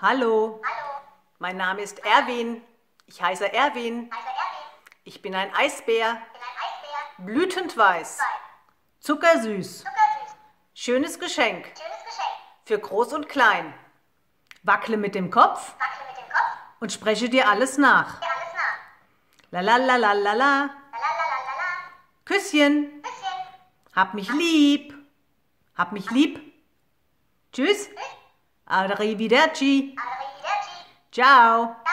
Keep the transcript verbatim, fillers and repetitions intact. Hallo. Hallo, mein Name ist Erwin. Ich heiße Erwin. Heiße Erwin. Ich bin ein Eisbär. Bin ein Eisbär. Blütend weiß. Weiß. Zuckersüß. Zuckersüß. Schönes Geschenk. Schönes Geschenk. Für groß und klein. Wackle mit dem Kopf. Wackle mit dem Kopf. Und spreche dir alles nach. Dir alles nach. La la la la la la. La la la la la. Küsschen. Küsschen. Hab mich Ach. lieb. Hab mich Ach. lieb. Tschüss. Tschüss. Arrivederci. Arrivederci. Ciao.